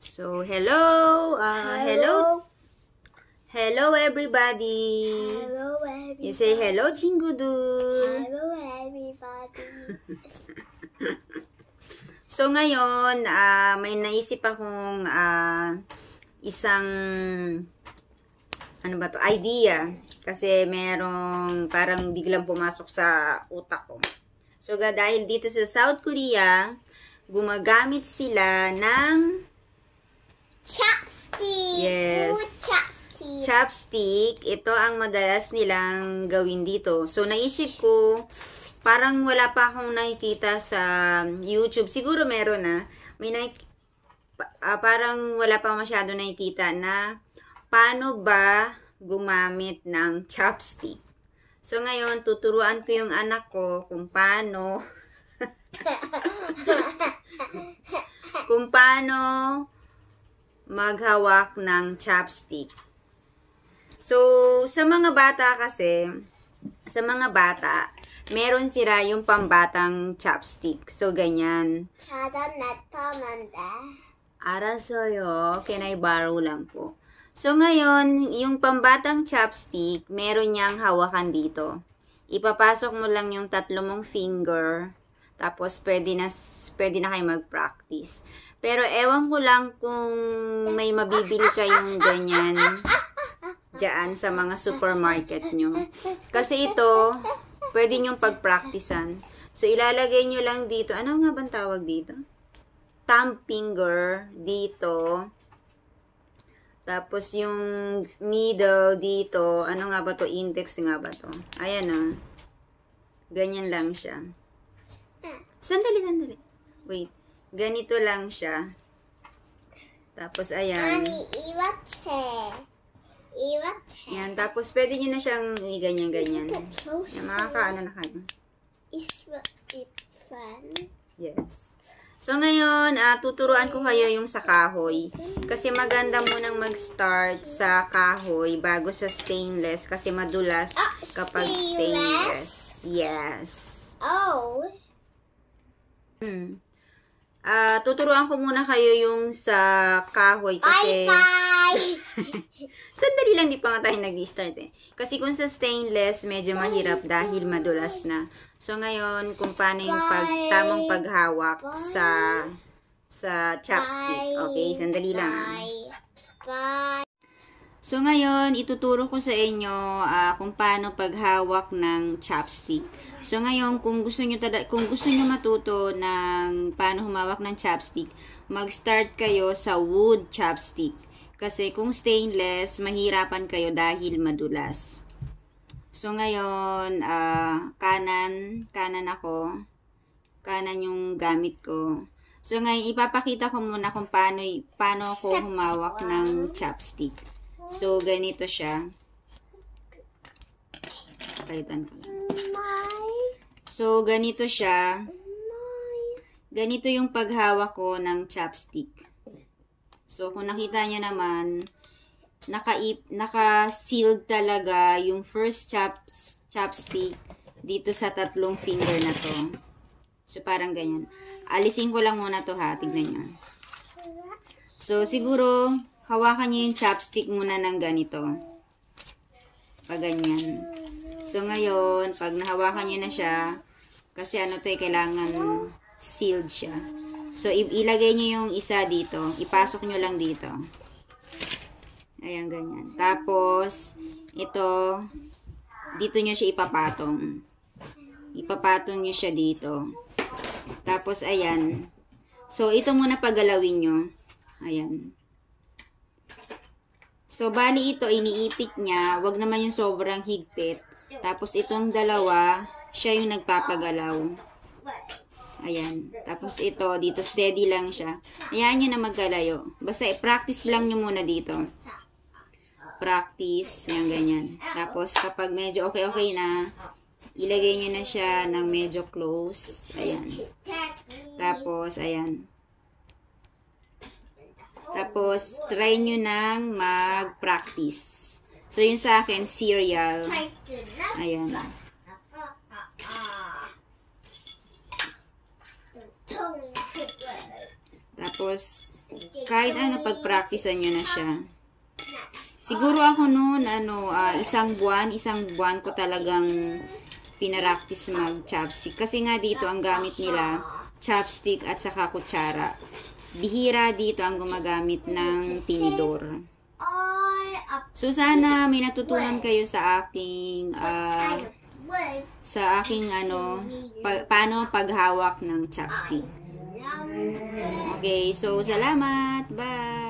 So hello everybody. Hello everybody. You say hello Chinggudul. Hello everybody. So ngayon may naisip akong isang ano ba to idea kasi merong parang biglang pumasok sa utak ko. So dahil dito sa South Korea, gumagamit sila ng chopstick. Yes. Chopstick. Chopstick. Ito ang madalas nilang gawin dito. So, naisip ko, parang wala pa akong nakikita sa YouTube. Siguro meron na. May parang wala pa masyado nakikita na paano ba gumamit ng chopstick. So, ngayon, tuturuan ko yung anak ko kung paano maghawak ng chopstick. So, sa mga bata, meron sila yung pambatang chopstick. So, ganyan. Arasoyo, can I borrow lang po. So, ngayon, yung pambatang chopstick, meron niyang hawakan dito. Ipapasok mo lang yung tatlo mong finger, tapos pwede na kayo mag-practice. Pero ewan ko lang kung may mabibili kayong ganyan dyan sa mga supermarket nyo. Kasi ito, pwede nyong pag-practicean. So, ilalagay nyo lang dito. Ano nga bang tawag dito? Thumb finger dito. Tapos yung middle dito. Ano nga ba to? Index nga ba to? Ayan na. Ganyan lang siya. Sandali, sandali. Wait. Ganito lang siya. Tapos, ayan. Iwate. Ayan, tapos pwede nyo na siyang ganyan-ganyan. Ayan, makakaano na kayo. Yes. So, ngayon, tuturuan ko kayo yung sa kahoy. Kasi maganda munang mag-start sa kahoy bago sa stainless. Kasi madulas kapag stainless. Yes. Oh. Tuturuan ko muna kayo yung sa kahoy kasi sandali lang, di pa nga tayo nag-start eh. Kasi kung sa stainless, medyo mahirap dahil madulas na. So ngayon, kung paano yung tamang paghawak sa chopstick. Okay, sandali lang. So ngayon, ituturo ko sa inyo kung paano paghawak ng chopstick. So ngayon, kung gusto niyo matuto ng paano humawak ng chopstick, mag-start kayo sa wood chopstick. Kasi kung stainless, mahirapan kayo dahil madulas. So ngayon, kanan ako. Kanan yung gamit ko. So ngayon, ipapakita ko muna kung paano ko humawak ng chopstick. So, ganito siya. Palitan ko. So, ganito siya. Ganito yung paghawak ko ng chopstick. So, kung nakita nyo naman, naka-sealed talaga yung first chopstick dito sa tatlong finger na to. So, parang ganyan. Alisin ko lang muna to ha. Tignan nyo. So, siguro, hawakan niyo yung chopstick muna ng ganito. Pag ganyan. So, ngayon, pag nahawakan niyo na siya, kasi ano to eh, kailangan sealed siya. So, ilagay niyo yung isa dito. Ipasok niyo lang dito. Ayan, ganyan. Tapos, ito, dito niyo siya ipapatong. Ipapatong niyo siya dito. Tapos, ayan. So, ito muna paggalawin niyo. Ayan. So, bali ito, iniipit niya. Huwag naman yung sobrang higpit. Tapos, itong dalawa, siya yung nagpapagalaw. Ayan. Tapos, ito, dito, steady lang siya. Ayan nyo na magkalayo. Basta, practice lang nyo muna dito. Practice. Ayan, ganyan. Tapos, kapag medyo okay-okay na, ilagay nyo na siya ng medyo close. Ayan. Tapos, ayan. Tapos, try nyo nang mag-practice. So, yun sa akin, cereal. Ayan. Tapos, kahit ano, pagpraktisan nyo na siya. Siguro ako noon, ano, isang buwan ko talagang pinaraktis mag-chopstick. Kasi nga dito, ang gamit nila, chopstick at saka kutsara. Bihira dito ang gumagamit ng tinidor. So, sana may natutunan kayo sa aking ano, paano paghawak ng chopstick. Okay, so salamat. Bye!